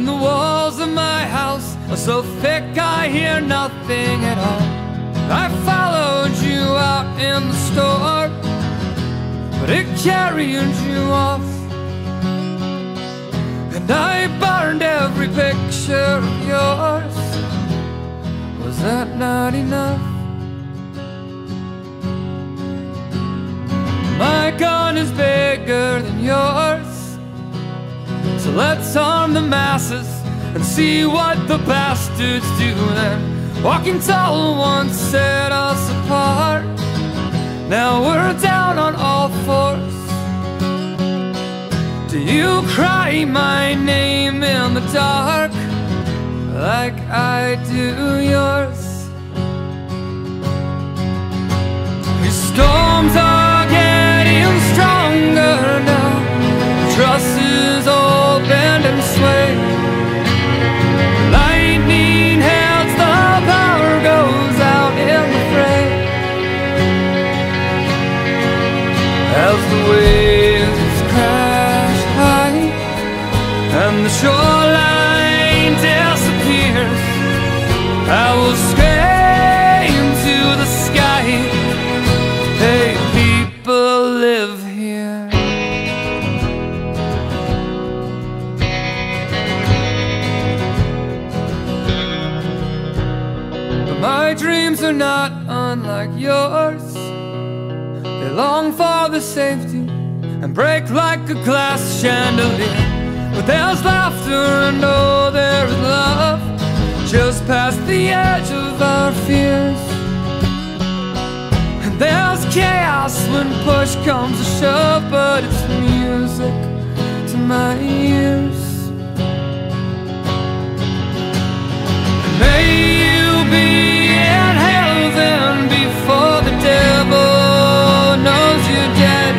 And the walls of my house are so thick I hear nothing at all. I followed you out in the storm, but it carried you off. And I burned every picture of yours. Was that not enough? My gun is bigger than yours, so let's arm the masses and see what the bastards do then. Walking Tall once set us apart, now we're down on all fours. Do you cry my name in the dark like I do yours? These storms are getting stronger now, trusses all bend and sway. Lightning helps, the power goes out in the fray. As the waves crash high and the shoreline disappears, I will scream to the sky, hey, people live here. My dreams are not unlike yours. They long for the safety and break like a glass chandelier. But there's laughter and oh, there is love just past the edge of our fears. And there's chaos when push comes to shove, but it's music to my ears. May you be before the devil knows you're dead.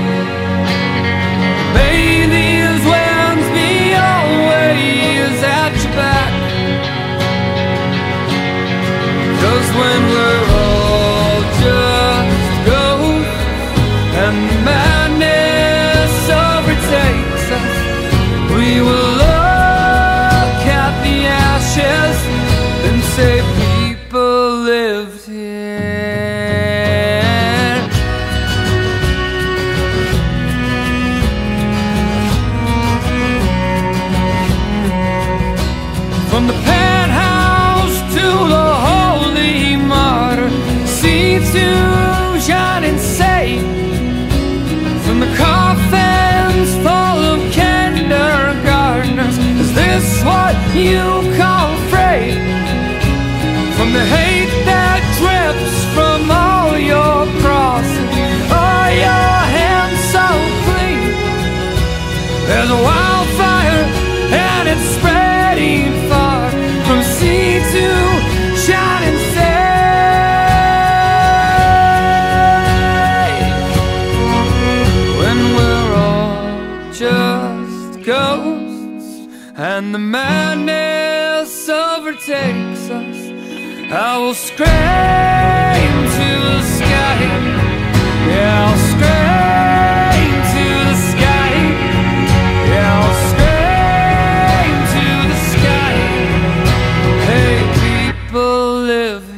May these winds be always at your back, 'cause when we're all just ghosts and the madness overtakes us, we will look at the ashes and say people lived here. From the penthouse to the holy martyr, see to John and say, from the coffins full of kindergartners, is this what you call free? From the hate that drips from all your crosses, oh, your hands so clean. There's a wildfire and it's spreading far, from sea to shining sea. When we're all just ghosts and the madness overtakes us, I will scream to the sky. Yeah, I'll scream to the sky. Yeah, I'll scream to the sky. Hey, people live.